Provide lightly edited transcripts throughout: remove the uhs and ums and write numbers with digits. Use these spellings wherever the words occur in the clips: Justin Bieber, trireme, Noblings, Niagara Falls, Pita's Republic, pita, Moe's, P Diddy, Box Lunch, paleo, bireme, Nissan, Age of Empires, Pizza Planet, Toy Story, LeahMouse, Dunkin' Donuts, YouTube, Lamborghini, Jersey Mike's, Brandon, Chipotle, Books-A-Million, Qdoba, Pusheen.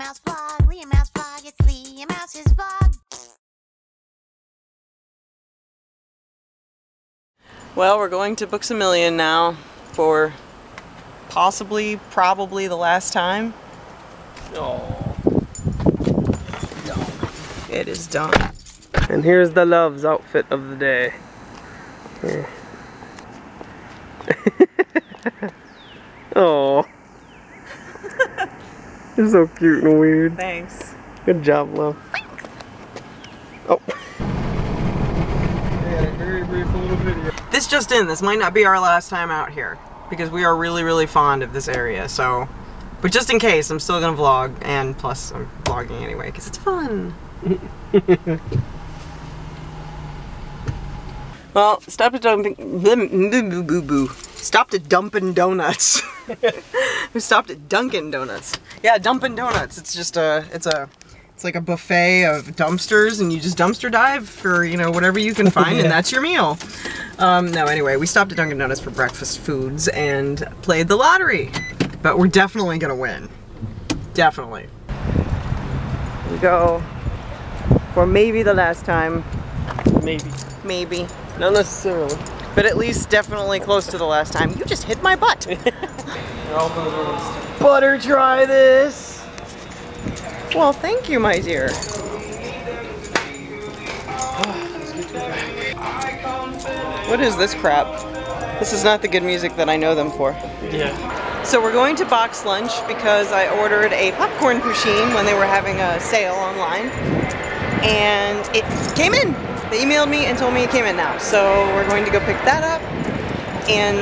LeahMouse vlog, LeahMouse vlog, it's LeahMouse's vlog. Well, we're going to Books-A-Million now for possibly, probably the last time. Oh, it's done. It is done. And here's the Love's outfit of the day. Yeah. Oh, you're so cute and weird. Thanks. Good job, Love. Oh. Yeah, a very brief little video. This just in. This might not be our last time out here because we are really, really fond of this area. So, but just in case, I'm still gonna vlog, and plus I'm vlogging anyway because it's fun. Well, stopped at Dunkin' Donuts. We stopped at Dunkin' Donuts. Yeah, Dunkin' Donuts. It's just it's like a buffet of dumpsters, and you just dumpster dive for, you know, whatever you can find, yeah. And that's your meal. No, anyway, we stopped at Dunkin' Donuts for breakfast foods and played the lottery. But we're definitely gonna win. Definitely. We go for maybe the last time. Maybe. Maybe. Not necessarily. But at least definitely close to the last time. You just hit my butt. Butter, try this. Well, thank you, my dear. What is this crap? This is not the good music that I know them for. Yeah. So we're going to Box Lunch because I ordered a popcorn Pusheen when they were having a sale online. And it came in. They emailed me and told me it came in now, so we're going to go pick that up, and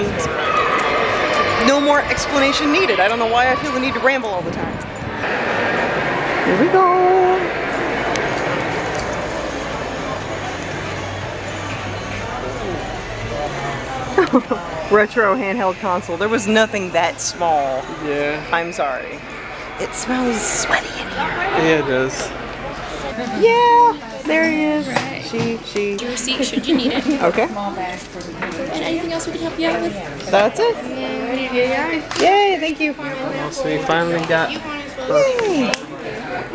no more explanation needed. I don't know why I feel the need to ramble all the time. Here we go! Retro handheld console. There was nothing that small. Yeah. I'm sorry. It smells sweaty in here. Yeah, it does. Yeah, there he is. Right. She. Your receipt, should you need it. Okay. And anything else we can help you out with? That's it. Yay, thank you. So we finally got... Yay.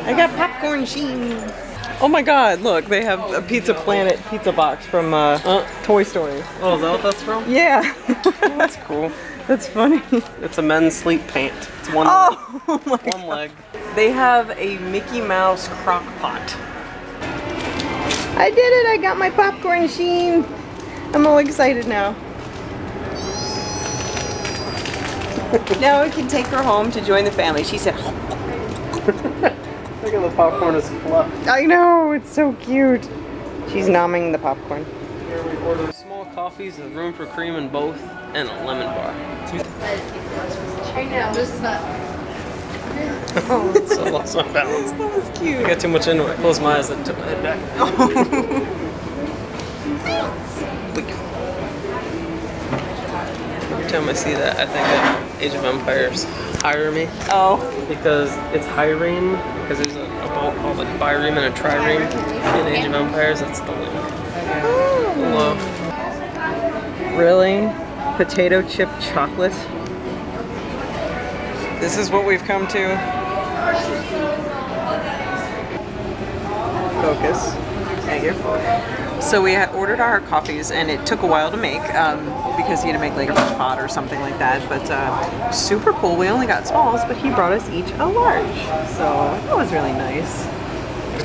I got popcorn sheen. Oh my god, look, they have a Pizza Planet pizza box from Toy Story. Oh, is that what that's from? Yeah. Oh, that's cool. That's funny. It's a men's sleep pant. It's one leg. They have a Mickey Mouse crock pot. I did it! I got my popcorn sheen! I'm all excited now. Now we can take her home to join the family. She said... Look at the popcorn is fluff. I know! It's so cute. She's nomming the popcorn. Here we order small coffees with room for cream in both and a lemon bar. Right now, this is not... Oh, it's so lost my balance. That was cute. I got too much into it. I closed my eyes and took my head back. Every time I see that, I think of Age of Empires. Hire me. Oh. Because it's hireme. Because there's a boat called a bireme and a trireme in Age of Empires. That's the link. Oh. Hello. Really? Potato chip chocolate? This is what we've come to. Focus. Thank you. So we had ordered our coffees, and it took a while to make because he had to make like a pot or something like that. But super cool. We only got smalls, but he brought us each a large. So that was really nice.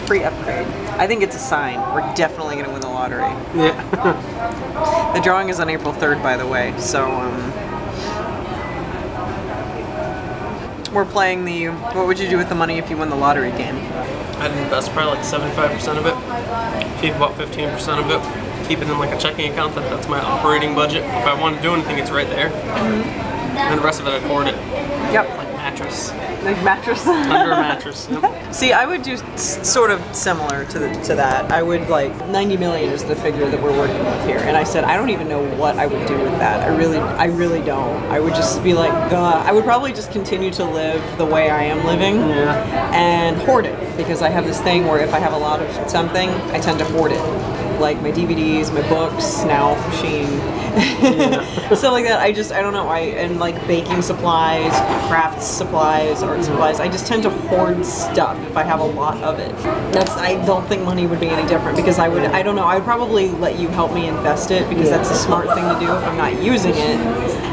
Free upgrade. I think it's a sign. We're definitely going to win the lottery. Yeah. The drawing is on April 3rd, by the way. So. We're playing the what would you do with the money if you won the lottery game. I'd invest probably like 75% of it, keep about 15% of it, keep it in like a checking account that's my operating budget. If I want to do anything, it's right there. Mm-hmm. And the rest of it, I'd hoard it. Yep. Like mattress. Like mattress? Under a mattress. Yep. See, I would do sort of similar to that. I would like, 90 million is the figure that we're working with here. And I said, I don't even know what I would do with that. I really don't. I would just be like, I would probably just continue to live the way I am living. Yeah. And hoard it. Because I have this thing where if I have a lot of something, I tend to hoard it. like my DVDs, my books, now Pusheen, stuff like that. I don't know, and like baking supplies, crafts supplies, art supplies, I just tend to hoard stuff if I have a lot of it. I don't think money would be any different, because I don't know, I'd probably let you help me invest it, because that's a smart thing to do if I'm not using it.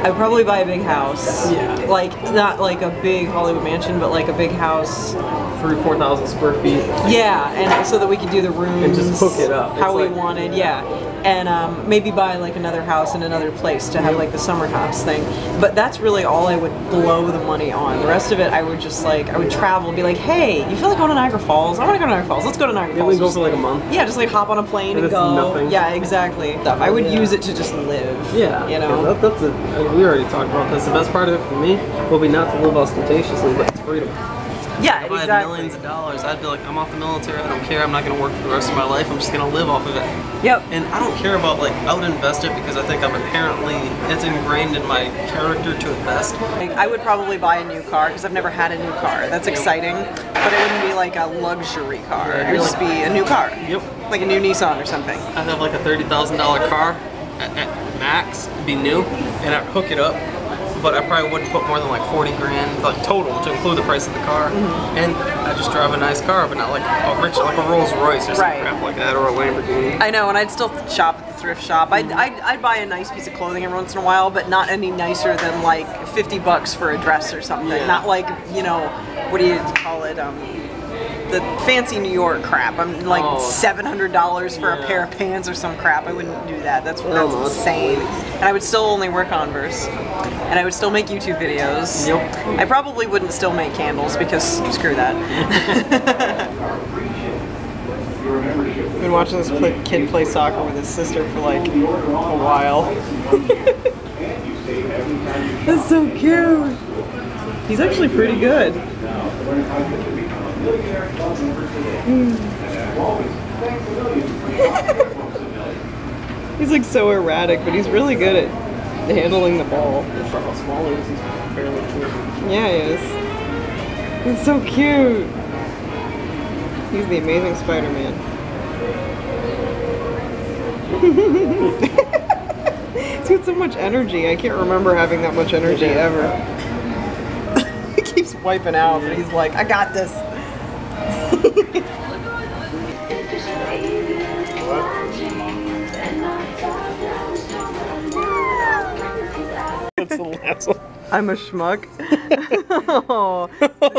I'd probably buy a big house. Yeah. Like, not like a big Hollywood mansion, but like a big house. 3,000 or 4,000 square feet. Yeah, and so that we could do the rooms. And just hook it up. How we wanted, yeah. And maybe buy like another house in another place to have like the summer house thing. But that's really all I would blow the money on. The rest of it, I would just like, I would travel and be like, hey, you feel like going to Niagara Falls? I want to go to Niagara Falls. Let's go to Niagara Falls. Go for like a month. Yeah, just like hop on a plane and go. Nothing. Yeah, exactly. Stuff. I would use it to just live. Yeah. You know? Yeah, that's it. I mean, we already talked about this. The best part of it for me will be not to live ostentatiously, but it's freedom. Yeah, exactly. If I had millions of dollars, I'd be like, I'm off the military, I don't care, I'm not going to work for the rest of my life, I'm just going to live off of it. Yep. And I don't care about, like, I would invest it because I think I'm inherently, it's ingrained in my character to invest. I would probably buy a new car, because I've never had a new car. That's exciting, but it wouldn't be like a luxury car. It would just be a new car. Yep. Like a new Nissan or something. I'd have like a $30,000 car at max, it'd be new, and I'd hook it up. But I probably wouldn't put more than like 40 grand like total to include the price of the car. Mm-hmm. And I just drive a nice car, but not like a rich, like a Rolls Royce or some crap like that, or a Lamborghini. I know, and I'd still shop at the thrift shop. I'd buy a nice piece of clothing every once in a while, but not any nicer than like $50 for a dress or something. Yeah. Not like, you know, what do you call it? The fancy New York crap. I'm like $700 for a pair of pants or some crap. I wouldn't do that. That's insane. And I would still only wear Converse. And I would still make YouTube videos. Yep. I probably wouldn't still make candles because screw that. I've been watching this kid play soccer with his sister for like a while. That's so cute. He's actually pretty good. He's like so erratic, but he's really good at handling the ball. Yeah, he is. He's so cute. He's the Amazing Spider-Man. He's got so much energy. I can't remember having that much energy ever. He keeps wiping out, but he's like, I got this. That's the last one. I'm a schmuck.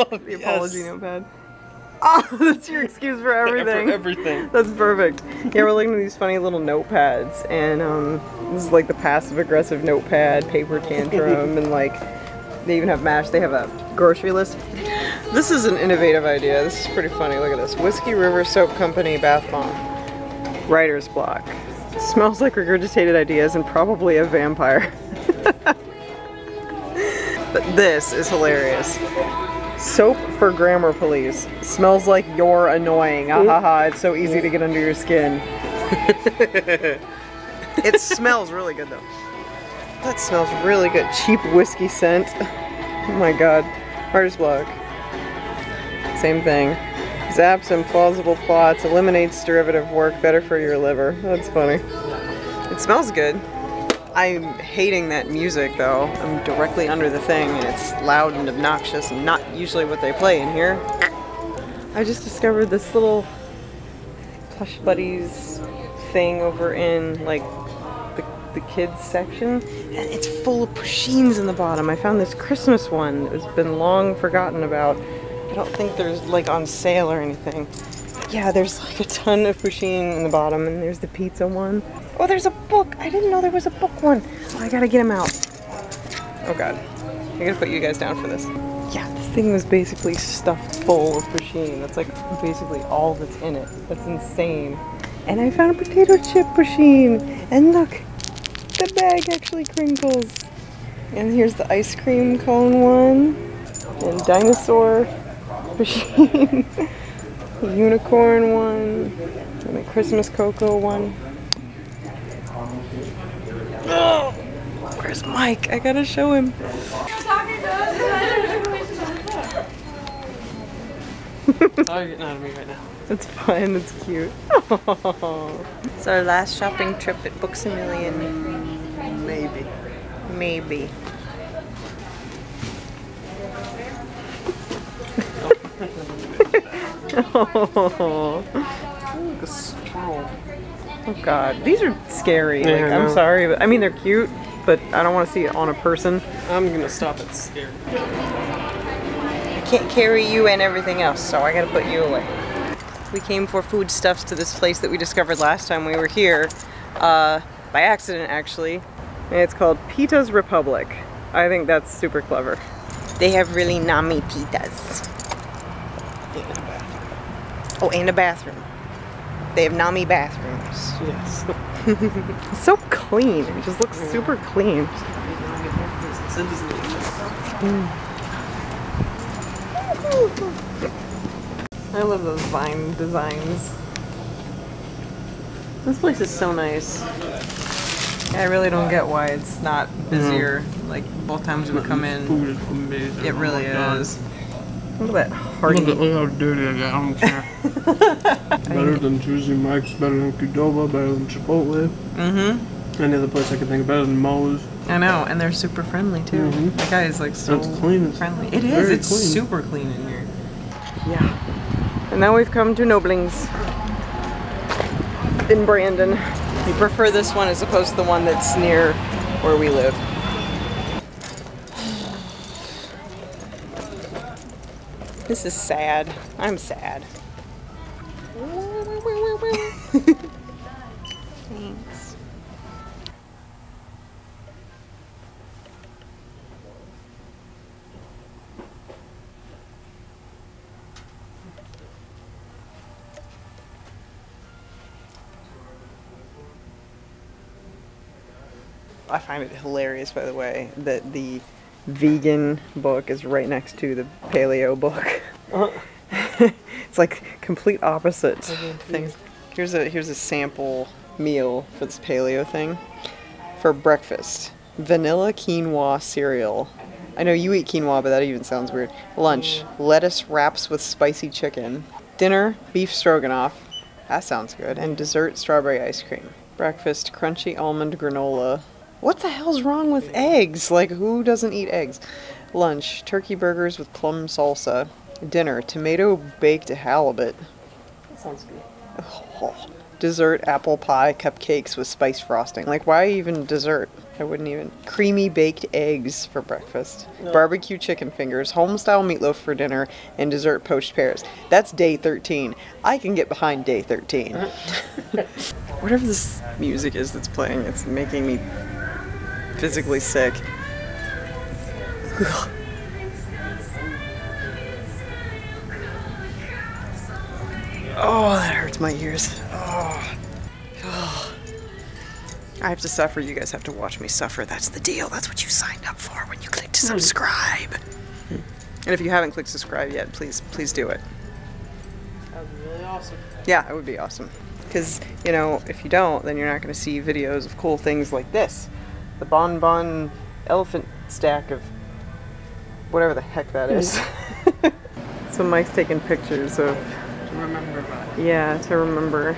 The apology notepad. Oh, that's your excuse for everything. For everything. That's perfect. Yeah, we're looking at these funny little notepads, and this is like the passive-aggressive notepad, paper tantrum, and like they even have MASH. They have a grocery list. This is an innovative idea. This is pretty funny. Look at this. Whiskey River Soap Company bath bomb. Writer's block. Smells like regurgitated ideas and probably a vampire. But this is hilarious. Soap for grammar police. Smells like you're annoying. Ahaha, it's so easy to get under your skin. It smells really good though. That smells really good. Cheap whiskey scent. Oh my god. Writer's block. Same thing. Zaps implausible plots, eliminates derivative work, better for your liver. That's funny. It smells good. I'm hating that music though. I'm directly under the thing and it's loud and obnoxious and not usually what they play in here. I just discovered this little plush buddies thing over in like the kids section, and it's full of Pusheens in the bottom. I found this Christmas one that's been long forgotten about. I don't think there's like on sale or anything. Yeah, there's like a ton of Pusheen in the bottom, and there's the pizza one. Oh, there's a book. I didn't know there was a book one. Oh, I gotta get him out. Oh god, I gotta put you guys down for this. Yeah, this thing was basically stuffed full of Pusheen. That's like basically all that's in it. That's insane. And I found a potato chip Pusheen. And look, the bag actually crinkles. And here's the ice cream cone one. And dinosaur Pusheen, unicorn one, and the Christmas cocoa one. Oh, where's Mike? I gotta show him. Oh, you're getting out of me right now. It's fun, it's cute. Oh. It's our last shopping trip at Books-A-Million. Maybe. Maybe. Oh. Look, a squirrel. Oh god, these are scary. Yeah, like, I'm sorry, but I mean they're cute, but I don't want to see it on a person. I'm gonna stop at scary. I can't carry you and everything else, so I gotta put you away. We came for foodstuffs to this place that we discovered last time we were here, by accident actually. And it's called Pita's Republic. I think that's super clever. They have really nummy pitas. And a bathroom. Oh, and a bathroom. They have NAMI bathrooms. Yes. It's so clean. It just looks super clean. I love those vine designs. This place is so nice. I really don't get why it's not busier. Like both times we come in. Food is amazing. It really is. Look at that hearty. Look how dirty I got. I don't care. Better than Jersey Mike's, better than Qdoba, better than Chipotle. Mm-hmm. Any other place I can think of, better than Moe's. I know, and they're super friendly too. Mm-hmm. That guy is like so friendly. It is. It's clean. Super clean in here. Yeah. And now we've come to Noblings in Brandon. We prefer this one as opposed to the one that's near where we live. This is sad. I'm sad. Thanks. I find it hilarious, by the way, that the vegan book is right next to the paleo book. It's like complete opposite things. Here's a sample meal for this paleo thing. For breakfast, vanilla quinoa cereal. I know you eat quinoa, but that even sounds weird. Lunch, lettuce wraps with spicy chicken. Dinner, beef stroganoff. That sounds good. And dessert, strawberry ice cream. Breakfast, crunchy almond granola. What the hell's wrong with eggs? Like, who doesn't eat eggs? Lunch, turkey burgers with plum salsa. Dinner, tomato baked halibut. That sounds good. Oh. Dessert, apple pie, cupcakes with spice frosting. Like, why even dessert? I wouldn't even. Creamy baked eggs for breakfast. No. Barbecue chicken fingers, home-style meatloaf for dinner, and dessert poached pears. That's day 13. I can get behind day 13. Whatever this music is that's playing, it's making me physically sick. Ugh. Oh, that hurts my ears. Oh. Oh. I have to suffer. You guys have to watch me suffer. That's the deal. That's what you signed up for when you clicked to subscribe. And if you haven't clicked subscribe yet, please do it. That would be really awesome. Yeah, it would be awesome. Because, you know, if you don't, then you're not going to see videos of cool things like this. The bonbon elephant stack of whatever the heck that is. So Mike's taking pictures of... To remember about. Yeah, to remember.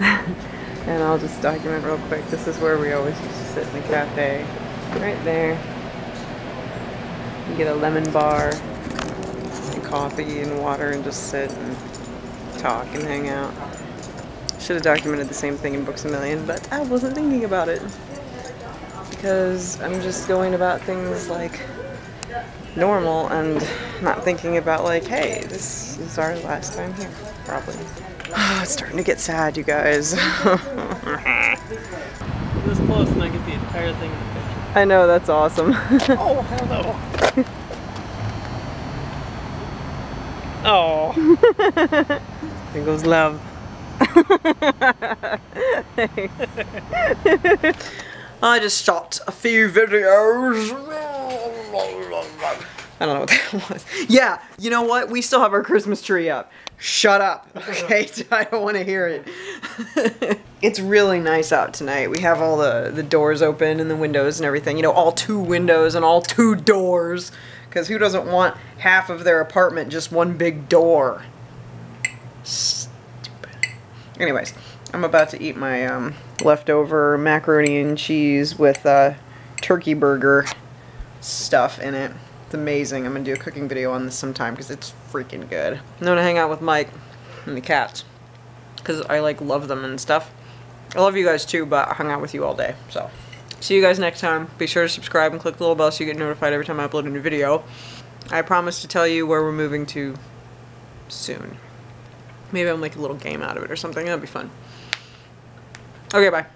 And I'll just document real quick. This is where we always used to sit in the cafe. Right there. You get a lemon bar and coffee and water and just sit and talk and hang out. Should have documented the same thing in Books-A-Million, but I wasn't thinking about it. Because I'm just going about things like normal and not thinking about like, hey, this is our last time here, probably. Oh, it's starting to get sad, you guys. This close and I get the entire thing in the picture. I know, that's awesome. Oh, hello. Oh. There goes love. Thanks. I just shot a few videos. I don't know what that was. Yeah, you know what? We still have our Christmas tree up. Shut up, okay? I don't want to hear it. It's really nice out tonight. We have all the doors open and the windows and everything. You know, all 2 windows and all 2 doors. Because who doesn't want half of their apartment just one big door? Stupid. Anyways, I'm about to eat my leftover macaroni and cheese with turkey burger stuff in it. It's amazing. I'm going to do a cooking video on this sometime because it's freaking good. I'm going to hang out with Mike and the cats because I like love them and stuff. I love you guys too, but I hung out with you all day. So, see you guys next time. Be sure to subscribe and click the little bell so you get notified every time I upload a new video. I promise to tell you where we're moving to soon. Maybe I'll make a little game out of it or something. That'd be fun. Okay, bye.